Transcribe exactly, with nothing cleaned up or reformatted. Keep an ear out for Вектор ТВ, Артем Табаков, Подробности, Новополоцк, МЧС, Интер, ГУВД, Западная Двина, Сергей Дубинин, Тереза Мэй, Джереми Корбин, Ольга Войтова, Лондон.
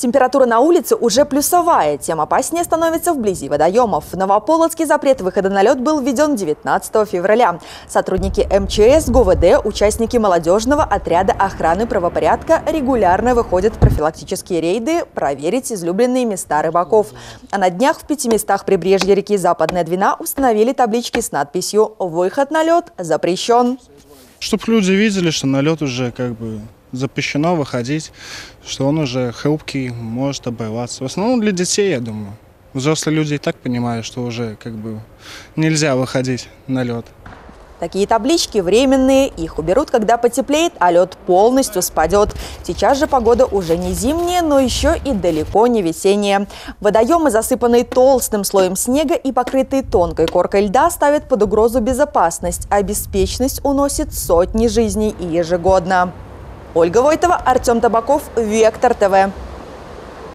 Температура на улице уже плюсовая, тем опаснее становится вблизи водоемов. В Новополоцке запрет выхода на лед был введен девятнадцатого февраля. Сотрудники эм че эс, гэ у вэ дэ, участники молодежного отряда охраны правопорядка регулярно выходят в профилактические рейды проверить излюбленные места рыбаков. А на днях в пяти местах прибрежья реки Западная Двина установили таблички с надписью «Выход на лед запрещен». Чтобы люди видели, что на лед уже как бы запрещено выходить, что он уже хрупкий, может обрываться. В основном для детей, я думаю. Взрослые люди и так понимают, что уже как бы нельзя выходить на лед. Такие таблички временные, их уберут, когда потеплеет, а лед полностью спадет. Сейчас же погода уже не зимняя, но еще и далеко не весенняя. Водоемы, засыпанные толстым слоем снега и покрытые тонкой коркой льда, ставят под угрозу безопасность, а беспечность уносит сотни жизней ежегодно. Ольга Войтова, Артем Табаков, Вектор тэ вэ.